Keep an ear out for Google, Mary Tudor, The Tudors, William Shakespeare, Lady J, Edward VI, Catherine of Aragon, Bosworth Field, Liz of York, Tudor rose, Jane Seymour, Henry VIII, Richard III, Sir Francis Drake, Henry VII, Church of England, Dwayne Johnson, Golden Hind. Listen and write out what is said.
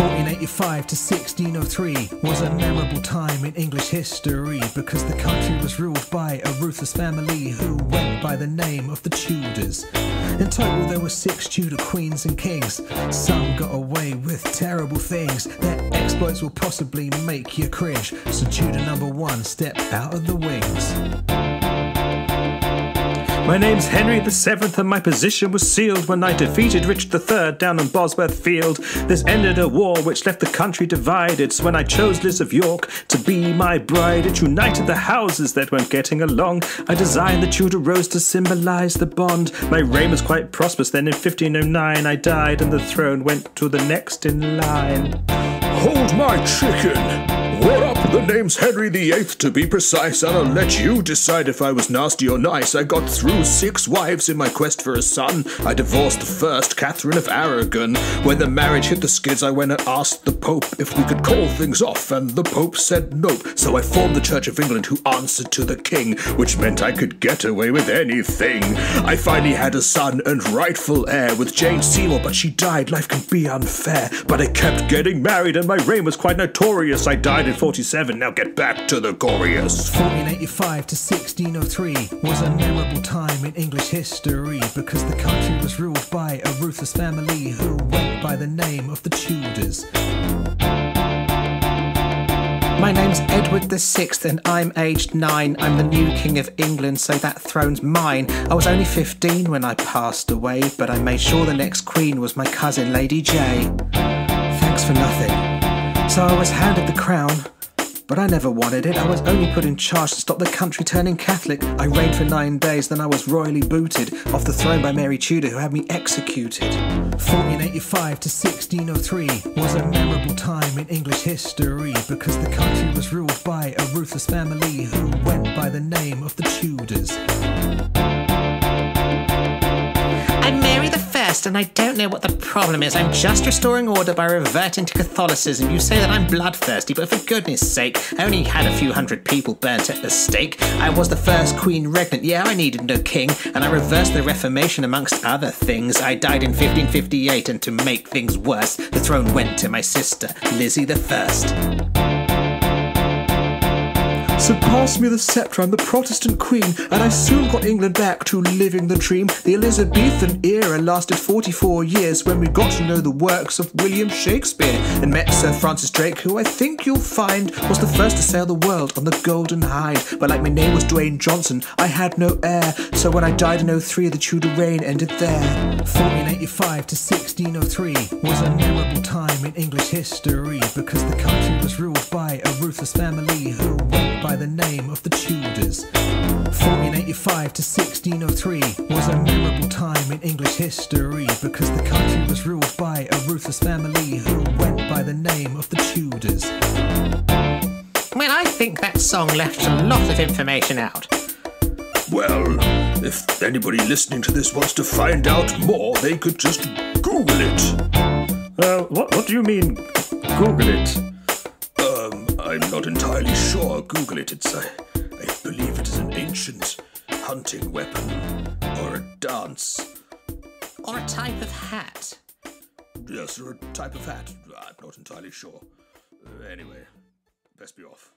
1485 to 1603 was a memorable time in English history because the country was ruled by a ruthless family who went by the name of the Tudors. In total there were 6 Tudor queens and kings. Some got away with terrible things. Their exploits will possibly make you cringe. So Tudor number 1 stepped out of the wings. My name's Henry VII and my position was sealed when I defeated Richard III down on Bosworth Field. This ended a war which left the country divided. So when I chose Liz of York to be my bride, it united the houses that weren't getting along. I designed the Tudor rose to symbolise the bond. My reign was quite prosperous then. In 1509 I died and the throne went to the next in line. Hold my chicken! What up? The name's Henry VIII to be precise, and I'll let you decide if I was nasty or nice. I got through 6 wives in my quest for a son. I divorced the first, Catherine of Aragon. When the marriage hit the skids, I went and asked the Pope if we could call things off, and the Pope said nope. So I formed the Church of England, who answered to the King, which meant I could get away with anything. I finally had a son and rightful heir with Jane Seymour, but she died. Life can be unfair. But I kept getting married, and my reign was quite notorious. I died in 47, now get back to the glorious. 1485 to 1603 was a memorable time in English history because the country was ruled by a ruthless family who went by the name of the Tudors. My name's Edward VI and I'm aged 9. I'm the new King of England, so that throne's mine. I was only 15 when I passed away, but I made sure the next queen was my cousin, Lady Jane. Thanks for nothing. So I was handed the crown, but I never wanted it. I was only put in charge to stop the country turning Catholic. I reigned for 9 days, then I was royally booted off the throne by Mary Tudor, who had me executed. 1485 to 1603 was a memorable time in English history because the country was ruled by a ruthless family who went by the name of the Tudors. I'm Mary I and I don't know what the problem is. I'm just restoring order by reverting to Catholicism. You say that I'm bloodthirsty, but for goodness sake, I only had a few hundred people burnt at the stake. I was the first queen regnant, yeah, I needed no king, and I reversed the Reformation amongst other things. I died in 1558, and to make things worse, the throne went to my sister, Lizzie the First. So pass me the sceptre, I'm the Protestant queen, and I soon got England back to living the dream. The Elizabethan era lasted 44 years when we got to know the works of William Shakespeare and met Sir Francis Drake, who I think you'll find was the first to sail the world on the Golden Hind. But like my name was Dwayne Johnson, I had no heir, so when I died in 03 the Tudor reign ended there. 1485 to 1603 was a memorable time in English history because the country was ruled by a ruthless family who went by the name of the Tudors. 1485 to 1603 was a memorable time in English history because the country was ruled by a ruthless family who went by the name of the Tudors. Well, I think that song left a lot of information out. Well, if anybody listening to this wants to find out more, they could just Google it. What do you mean, Google it? I'm not entirely sure. Google it. It's I believe it is an ancient hunting weapon, or a dance, or a type of hat. Yes, or a type of hat. I'm not entirely sure. Anyway, best be off.